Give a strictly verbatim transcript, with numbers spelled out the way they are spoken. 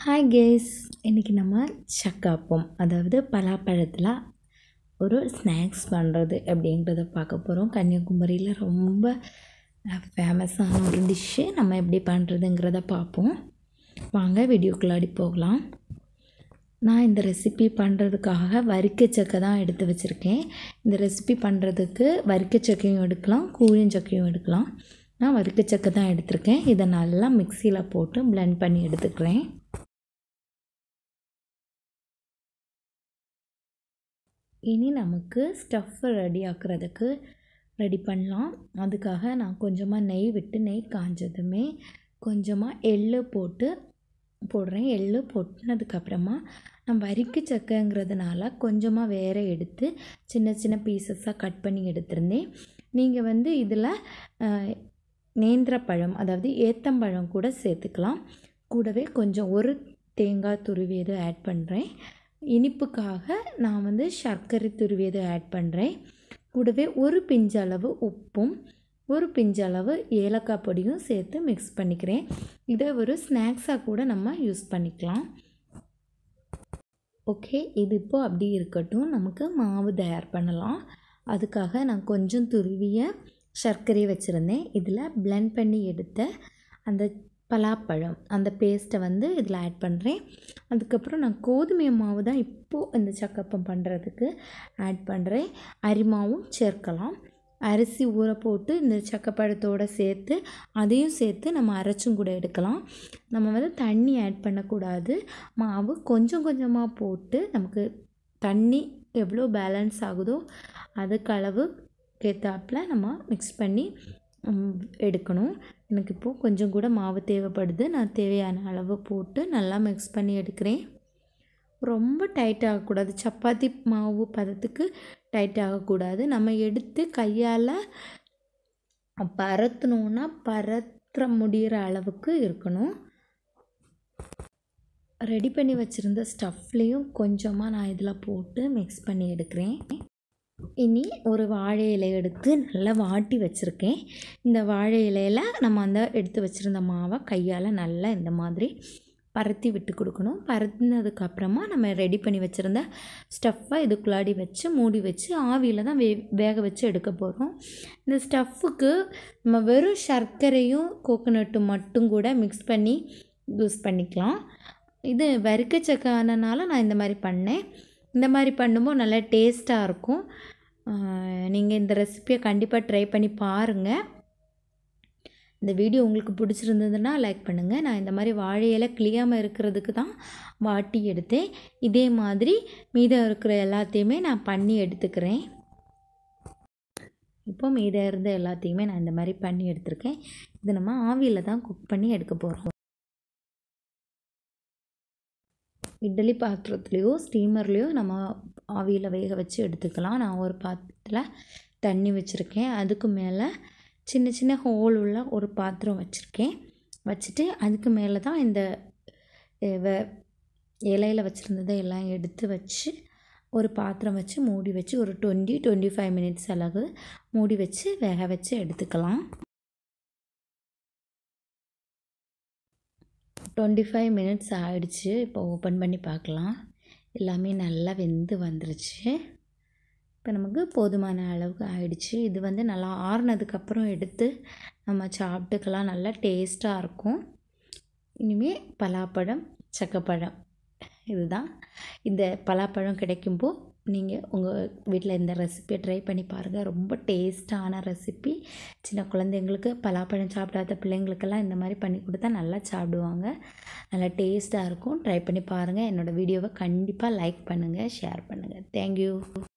Hi guys इनकी नम्मा चक्काप्पम अदावदु पलापळत्तुल ओरु snacks पण्णरदु एप्पडिंगरदु पार्क्क पोरोम कन्याकुमारील रोम्ब famous आन ओरु डिश नम्मा एप्पडी पण्णरदुंगरदा पाप्पोम वांगा वीडियोक्कुल्लाडी पोगलाम। நான் இந்த ரெசிபி பண்ணுறதுக்காக வறுக்கச்சக்கை தான் எடுத்து வச்சுருக்கேன்। இந்த ரெசிபி பண்ணுறதுக்கு வறுக்கச்சக்கையும் எடுக்கலாம், கூழிஞ்சக்கையும் எடுக்கலாம்। நான் வறுக்கச்சக்கை தான் எடுத்துருக்கேன்। இதை நல்லா மிக்சியில் போட்டு பிளெண்ட் பண்ணி எடுத்துக்கிறேன்। இனி நமக்கு ஸ்டஃப் ரெடி ஆக்குறதுக்கு ரெடி பண்ணலாம்। அதுக்காக நான் கொஞ்சமாக நெய் விட்டு நெய் காஞ்சதுமே கொஞ்சமாக எள்ளு போட்டு போடுறேன்। எள்ளு போட்டுனதுக்கப்புறமா நம்ம வரிக்கு சக்கைங்கிறதுனால கொஞ்சமாக வேறு எடுத்து சின்ன சின்ன பீசஸாக கட் பண்ணி எடுத்துருந்தேன்। நீங்கள் வந்து இதில் நேந்திர பழம் அதாவது ஏத்தம்பழம் கூட சேர்த்துக்கலாம்। கூடவே கொஞ்சம் ஒரு தேங்காய் துருவியது ஆட் பண்ணுறேன்। இனிப்புக்காக நான் வந்து சர்க்கரை துருவியது ஆட் பண்ணுறேன்। கூடவே ஒரு பிஞ்சளவு உப்பும் ஒரு பிஞ்சளவு ஏலக்காய் பொடியும் சேர்த்து மிக்ஸ் பண்ணிக்கிறேன்। இதை ஒரு ஸ்நாக்ஸாக கூட நம்ம யூஸ் பண்ணிக்கலாம்। ஓகே, இது இப்போ அப்படி இருக்கட்டும், நமக்கு மாவு தயார் பண்ணலாம்। அதுக்காக நான் கொஞ்சம் துருவிய சர்க்கரை வச்சுருந்தேன்। இதில் பிளெண்ட் பண்ணி எடுத்த அந்த பலாப்பழம் அந்த பேஸ்ட்டை வந்து இதில் ஆட் பண்ணுறேன்। அதுக்கப்புறம் நான் கோதுமை மாவு தான் இப்போது இந்த சக்கப்பம் பண்ணுறதுக்கு ஆட் பண்ணுறேன்। அரிமாவும் சேர்க்கலாம்। அரிசி ஊற போட்டு இந்த சக்கப்பழத்தோடு சேர்த்து அதையும் சேர்த்து நம்ம அரைச்சும் கூட எடுக்கலாம்। நம்ம வந்து தண்ணி ஆட் பண்ணக்கூடாது। மாவு கொஞ்சம் கொஞ்சமாக போட்டு நமக்கு தண்ணி எவ்வளோ பேலன்ஸ் ஆகுதோ அதுக்கு அளவு கேத்தாப்பில் நம்ம மிக்ஸ் பண்ணி எடுக்கணும்। எனக்கு இப்போது கொஞ்சம் கூட மாவு தேவைப்படுது। நான் தேவையான அளவு போட்டு நல்லா மிக்ஸ் பண்ணி எடுக்கிறேன்। ரொம்ப டைட் ஆகக்கூடாது, சப்பாத்தி மாவு பதத்துக்கு டைட் ஆகக்கூடாது। நம்ம எடுத்து கையால் பரத்தணுன்னா பரத்துற முடிகிற அளவுக்கு இருக்கணும்। ரெடி பண்ணி வச்சுருந்த ஸ்டஃப்லேயும் கொஞ்சமாக நான் இதில் போட்டு மிக்ஸ் பண்ணி எடுக்கிறேன்। இனி ஒரு வாழை இலை எடுத்து நல்லா வாட்டி வச்சுருக்கேன்। இந்த வாழை இலையில் நம்ம அந்த எடுத்து வச்சுருந்த மாவை கையால் நல்லா இந்த மாதிரி பரத்தி விட்டு கொடுக்கணும்। பரத்தினதுக்கப்புறமா நம்ம ரெடி பண்ணி வச்சுருந்த ஸ்டஃப்பை இதுக்குள்ளாடி வச்சு மூடி வச்சு ஆவியில் தான் வே வேக வச்சு எடுக்க போகிறோம்। இந்த ஸ்டஃப்புக்கு நம்ம வெறும் சர்க்கரையும் கோகோனட்டும் மட்டும் கூட மிக்ஸ் பண்ணி யூஸ் பண்ணிக்கலாம்। இது வறுக்கச்சக்கை ஆனனால நான் இந்த மாதிரி பண்ணேன்। இந்த மாதிரி பண்ணும்போது நல்லா டேஸ்ட்டாக இருக்கும்। நீங்கள் இந்த ரெசிபியை கண்டிப்பாக ட்ரை பண்ணி பாருங்கள்। இந்த வீடியோ உங்களுக்கு பிடிச்சிருந்ததுன்னா லைக் பண்ணுங்கள்। நான் இந்த மாதிரி வாழையில கிளியாமல் இருக்கிறதுக்கு தான் வாட்டி எடுத்தேன்। இதே மாதிரி மீதம் இருக்கிற எல்லாத்தையுமே நான் பண்ணி எடுத்துக்கிறேன்। இப்போ மீதம் இருந்த எல்லாத்தையுமே நான் இந்த மாதிரி பண்ணி எடுத்துருக்கேன்। இது நம்ம ஆவியில் தான் குக் பண்ணி எடுக்க போகிறோம்। இட்லி பாத்திரத்துலேயோ ஸ்டீமர்லேயோ நம்ம ஆவியில் வேக வச்சு எடுத்துக்கலாம்। நான் ஒரு பாத்திரத்தில் தண்ணி வச்சுருக்கேன்। அதுக்கு மேலே சின்ன சின்ன ஹோல் உள்ள ஒரு பாத்திரம் வச்சுருக்கேன்। வச்சுட்டு அதுக்கு மேலே தான் இந்த இலையில் வச்சுருந்ததை எல்லாம் எடுத்து வச்சு ஒரு பாத்திரம் வச்சு மூடி வச்சு ஒரு டுவெண்ட்டி டுவெண்ட்டி ஃபைவ் மினிட்ஸ் அளவு மூடி வச்சு வேக வச்சு எடுத்துக்கலாம்। டுவெண்ட்டி ஃபைவ் மினிட்ஸ் ஆகிடுச்சு। இப்போ ஓப்பன் பண்ணி பார்க்கலாம், எல்லாமே நல்லா வெந்து வந்துருச்சு। இப்போ நமக்கு போதுமான அளவுக்கு ஆகிடுச்சு। இது வந்து நல்லா ஆறுனதுக்கப்புறம் எடுத்து நம்ம சாப்பிட்டுக்கலாம், நல்லா டேஸ்ட்டாக இருக்கும்। இனிமேல் பலாப்பழம் சக்கப்பழம் இதுதான்। இந்த பலாப்பழம் கிடைக்கும்போது நீங்கள் உங்கள் வீட்டில் இந்த ரெசிபியை ட்ரை பண்ணி பாருங்கள்। ரொம்ப டேஸ்ட்டான ரெசிபி। சின்ன குழந்தைங்களுக்கு பலாப்பழம் சாப்பிடாத பிள்ளைங்களுக்கெல்லாம் இந்த மாதிரி பண்ணி கொடுத்தா நல்லா சாப்பிடுவாங்க, நல்லா டேஸ்ட்டாக இருக்கும்। ட்ரை பண்ணி பாருங்கள்। என்னோடய வீடியோவை கண்டிப்பாக லைக் பண்ணுங்கள், ஷேர் பண்ணுங்கள்। தேங்க்யூ।